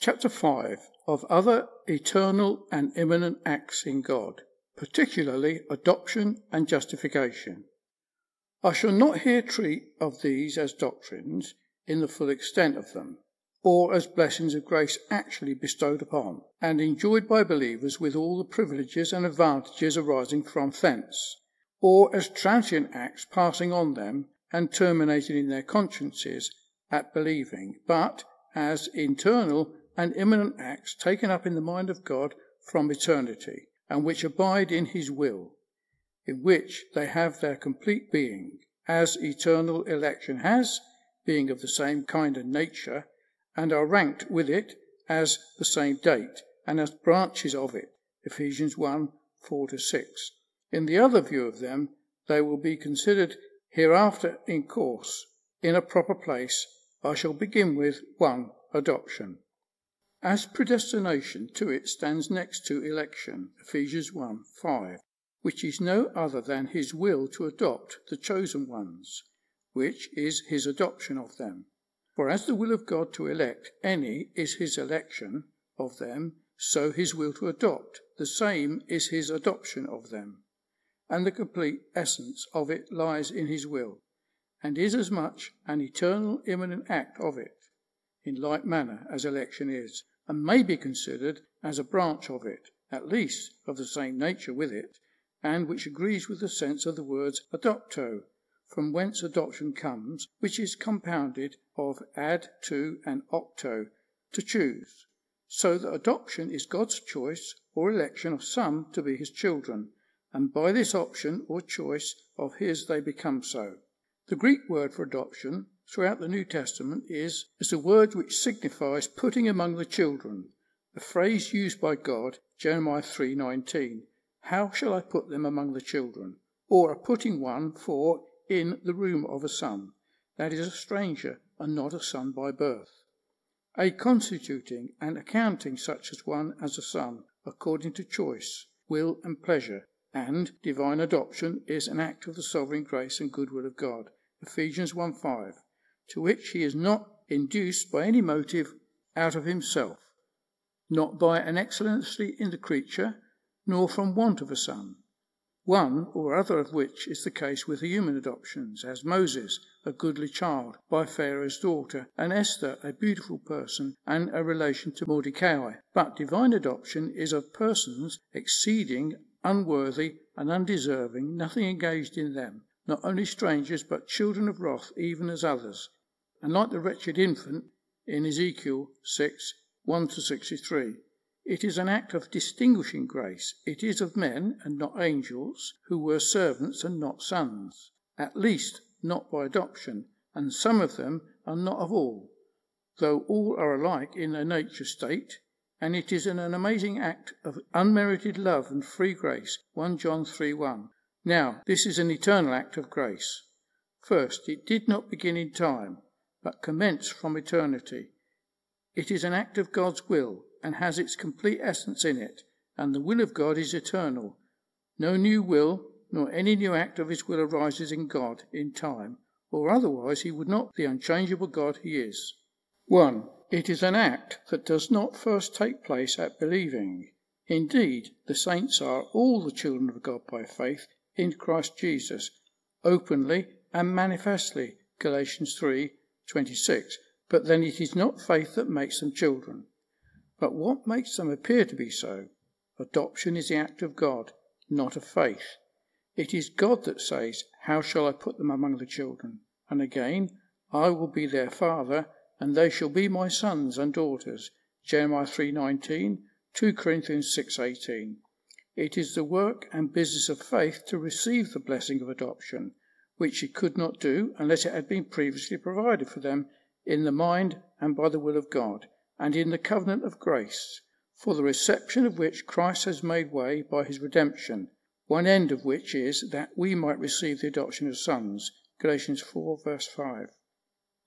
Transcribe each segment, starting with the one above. Chapter 5 of Other Eternal and Immanent Acts in God, particularly Adoption and Justification. I shall not here treat of these as doctrines in the full extent of them, or as blessings of grace actually bestowed upon, and enjoyed by believers with all the privileges and advantages arising from thence, or as transient acts passing on them and terminated in their consciences at believing, but as internal and immanent acts taken up in the mind of God from eternity, and which abide in his will, in which they have their complete being, as eternal election has, being of the same kind and nature, and are ranked with it as the same date, and as branches of it, Ephesians 1, 4-6. In the other view of them, they will be considered hereafter in course, in a proper place. I shall begin with 1. Adoption. As predestination, to it stands next to election, Ephesians 1, 5, which is no other than his will to adopt the chosen ones, which is his adoption of them. For as the will of God to elect any is his election of them, so his will to adopt, the same is his adoption of them. And the complete essence of it lies in his will, and is as much an eternal immanent act of it, in like manner as election is, and may be considered as a branch of it, at least of the same nature with it, and which agrees with the sense of the words adopto, from whence adoption comes, which is compounded of ad, to, and opto, to choose, so that adoption is God's choice or election of some to be his children, and by this option or choice of his they become so. The Greek word for adoption throughout the New Testament is a word which signifies putting among the children, the phrase used by God, Jeremiah 3:19, how shall I put them among the children, or a putting one for in the room of a son, that is a stranger and not a son by birth, a constituting and accounting such as one as a son, according to choice, will and pleasure, and divine adoption is an act of the sovereign grace and goodwill of God. Ephesians 1:5, to which he is not induced by any motive out of himself, not by an excellency in the creature, nor from want of a son, one or other of which is the case with the human adoptions, as Moses, a goodly child, by Pharaoh's daughter, and Esther, a beautiful person, and a relation to Mordecai. But divine adoption is of persons exceeding, unworthy, and undeserving, nothing engaged in them, not only strangers, but children of wrath, even as others, and like the wretched infant in Ezekiel 6, 1-63. It is an act of distinguishing grace. It is of men and not angels, who were servants and not sons, at least not by adoption, and some of them are not of all, though all are alike in their nature state, and it is an amazing act of unmerited love and free grace, 1 John 3, 1. Now, this is an eternal act of grace. First, it did not begin in time, but commenced from eternity. It is an act of God's will, and has its complete essence in it, and the will of God is eternal. No new will, nor any new act of his will arises in God in time, or otherwise he would not be the unchangeable God he is. 1. It is an act that does not first take place at believing. Indeed, the saints are all the children of God by faith, in Christ Jesus, openly and manifestly, Galatians 3:26. But then it is not faith that makes them children, but what makes them appear to be so. Adoption is the act of God, not of faith. It is God that says, how shall I put them among the children? And again, I will be their father, and they shall be my sons and daughters, Jeremiah 3:19, 2 Corinthians 6:18. It is the work and business of faith to receive the blessing of adoption, which it could not do unless it had been previously provided for them in the mind and by the will of God, and in the covenant of grace, for the reception of which Christ has made way by his redemption, one end of which is that we might receive the adoption of sons, Galatians 4, verse 5.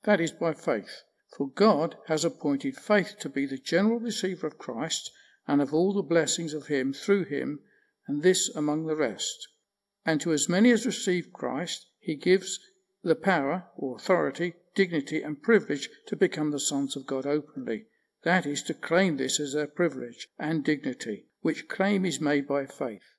That is by faith, for God has appointed faith to be the general receiver of Christ and of all the blessings of him through him, and this among the rest. And to as many as receive Christ, he gives the power, or authority, dignity, and privilege to become the sons of God openly. that is, to claim this as their privilege and dignity, which claim is made by faith,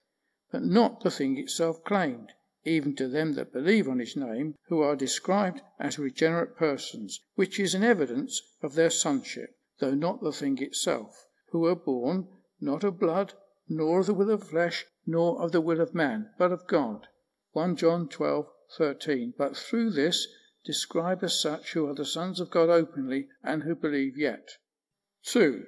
but not the thing itself claimed, even to them that believe on his name, who are described as regenerate persons, which is an evidence of their sonship, though not the thing itself, who are born, not of blood, nor of the will of flesh, nor of the will of man, but of God. 1 John 12:13. But through this describe as such who are the sons of God openly, and who believe yet. 2.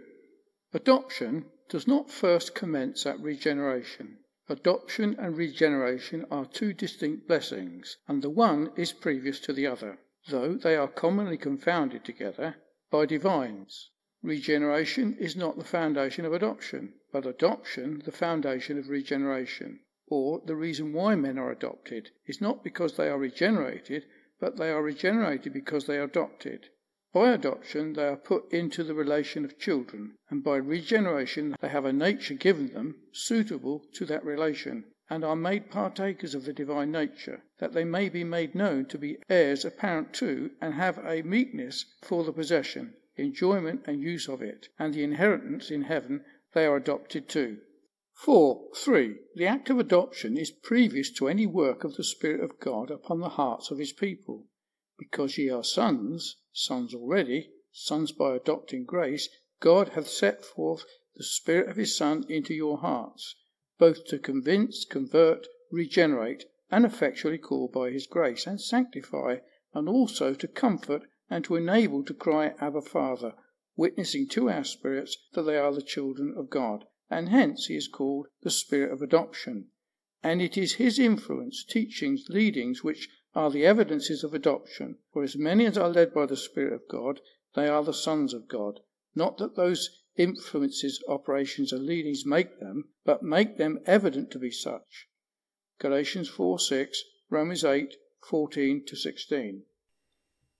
Adoption does not first commence at regeneration. Adoption and regeneration are two distinct blessings, and the one is previous to the other, though they are commonly confounded together by divines. Regeneration is not the foundation of adoption, but adoption the foundation of regeneration. Or the reason why men are adopted is not because they are regenerated, but they are regenerated because they are adopted. By adoption they are put into the relation of children, and by regeneration they have a nature given them suitable to that relation, and are made partakers of the divine nature, that they may be made known to be heirs apparent to, and have a meekness for the possession, enjoyment and use of it, and the inheritance in heaven they are adopted to. 3. The act of adoption is previous to any work of the Spirit of God upon the hearts of his people. Because ye are sons, sons already, sons by adopting grace, God hath set forth the Spirit of his Son into your hearts, both to convince, convert, regenerate, and effectually call by his grace, and sanctify, and also to comfort, and to enable to cry, Abba, Father, witnessing to our spirits that they are the children of God, and hence he is called the Spirit of Adoption. And it is his influence, teachings, leadings, which are the evidences of adoption, for as many as are led by the Spirit of God, they are the sons of God. Not that those influences, operations and leadings make them, but make them evident to be such. Galatians 4:6, Romans 8:14-16.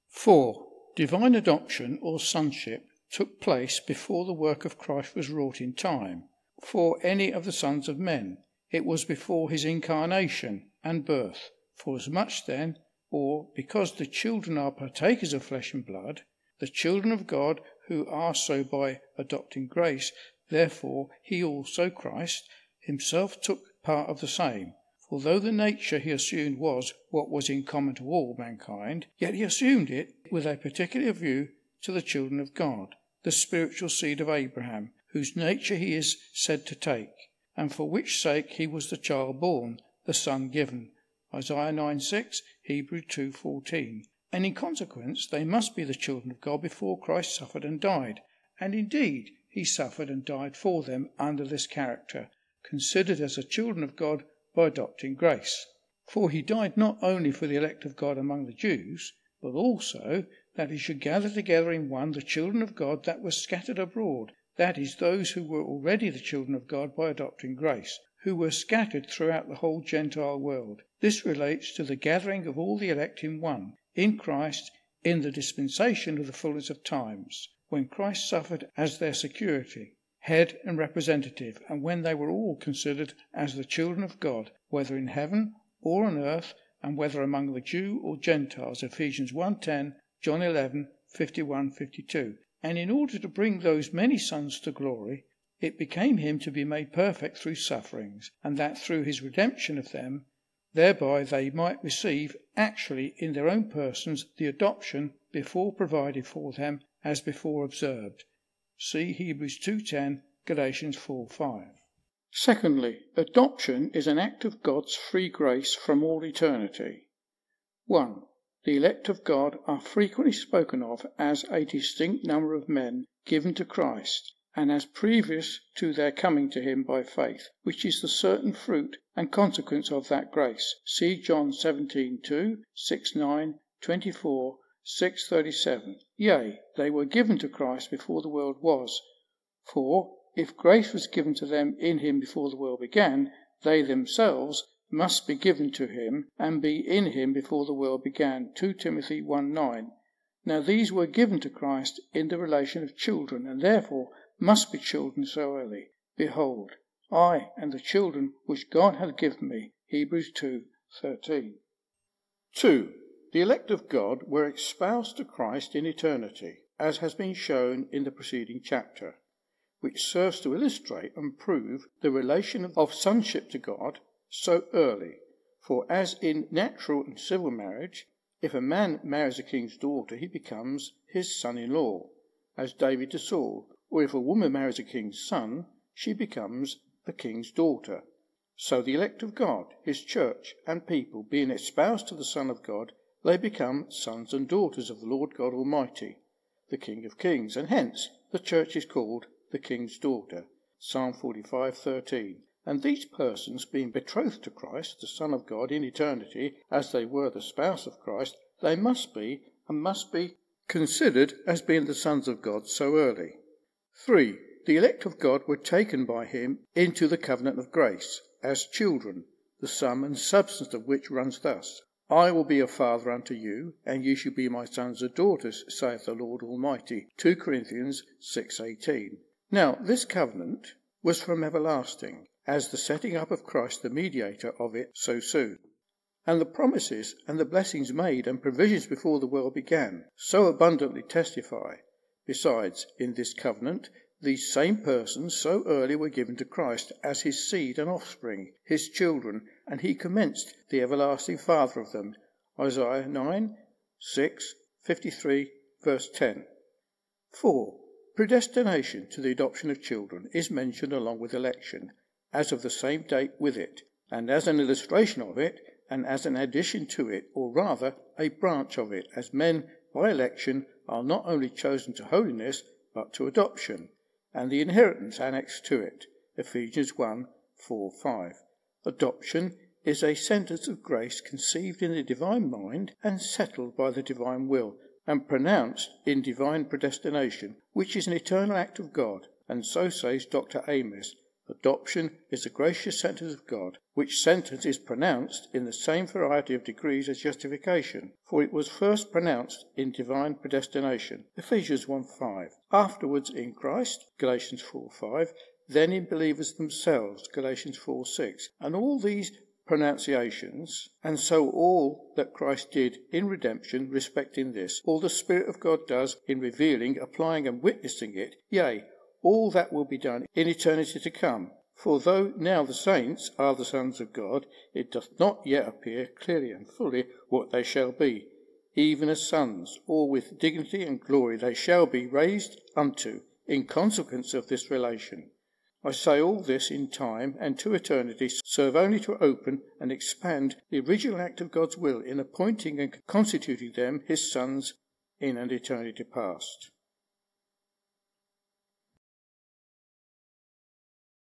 4. Divine adoption or sonship took place before the work of Christ was wrought in time, for any of the sons of men. It was before his incarnation and birth. Forasmuch then, or because the children are partakers of flesh and blood, the children of God who are so by adopting grace, therefore he also, Christ, himself took part of the same. For though the nature he assumed was what was in common to all mankind, yet he assumed it with a particular view to the children of God, the spiritual seed of Abraham, whose nature he is said to take, and for which sake he was the child born, the son given. Isaiah 9:6, Hebrew 2:14. And in consequence they must be the children of God before Christ suffered and died. And indeed he suffered and died for them under this character, considered as the children of God by adopting grace. For he died not only for the elect of God among the Jews, but also that he should gather together in one the children of God that were scattered abroad, that is, those who were already the children of God by adopting grace, who were scattered throughout the whole Gentile world. This relates to the gathering of all the elect in one, in Christ, in the dispensation of the fullness of times, when Christ suffered as their security, head and representative, and when they were all considered as the children of God, whether in heaven or on earth, and whether among the Jew or Gentiles, Ephesians 1:10, John 11:51-52. And in order to bring those many sons to glory, it became him to be made perfect through sufferings, and that through his redemption of them, thereby they might receive actually in their own persons the adoption before provided for them as before observed. See Hebrews 2:10, Galatians 4:5. Secondly, adoption is an act of God's free grace from all eternity. 1. The elect of God are frequently spoken of as a distinct number of men given to Christ, and as previous to their coming to him by faith, which is the certain fruit and consequence of that grace. See John 17:2, 6:9, 24, 6:37. Yea, they were given to Christ before the world was. For if grace was given to them in him before the world began, they themselves must be given to him and be in him before the world began. 2 Timothy 1:9. Now these were given to Christ in the relation of children, and therefore must be children so early. Behold, I and the children which God hath given me. Hebrews 2:13. 2. The elect of God were espoused to Christ in eternity, as has been shown in the preceding chapter, which serves to illustrate and prove the relation of sonship to God so early. For as in natural and civil marriage, if a man marries a king's daughter, he becomes his son-in-law, as David to Saul, or if a woman marries a king's son, she becomes the king's daughter. So the elect of God, his church and people, being espoused to the Son of God, they become sons and daughters of the Lord God Almighty, the King of Kings, and hence the church is called the King's daughter, Psalm 45:13. And these persons, being betrothed to Christ, the Son of God, in eternity, as they were the spouse of Christ, they must be, and must be, considered as being the sons of God so early. 3. The elect of God were taken by him into the covenant of grace, as children, the sum and substance of which runs thus: I will be a father unto you, and ye shall be my sons and daughters, saith the Lord Almighty. 2 Corinthians 6:18. Now, this covenant was from everlasting, as the setting up of Christ, the mediator of it, so soon. And the promises and the blessings made and provisions before the world began so abundantly testify. Besides, in this covenant, these same persons so early were given to Christ as his seed and offspring, his children, and he commenced the everlasting father of them. Isaiah 9:6, 53, verse 10. 4. Predestination to the adoption of children is mentioned along with election, as of the same date with it, and as an illustration of it, and as an addition to it, or rather a branch of it, as men by election are not only chosen to holiness, but to adoption, and the inheritance annexed to it, Ephesians 1:4-5. Adoption is a sentence of grace conceived in the divine mind and settled by the divine will, and pronounced in divine predestination, which is an eternal act of God, and so says Dr. Amos, adoption is a gracious sentence of God, which sentence is pronounced in the same variety of degrees as justification, for it was first pronounced in divine predestination, Ephesians 1:5, afterwards in Christ, Galatians 4:5, then in believers themselves, Galatians 4:6, and all these pronunciations, and so all that Christ did in redemption respecting this, all the Spirit of God does in revealing, applying and witnessing it, yea, all that will be done in eternity to come. For though now the saints are the sons of God, it doth not yet appear clearly and fully what they shall be, even as sons, or with dignity and glory they shall be raised unto, in consequence of this relation. I say all this in time and to eternity serve only to open and expand the original act of God's will in appointing and constituting them his sons in an eternity past.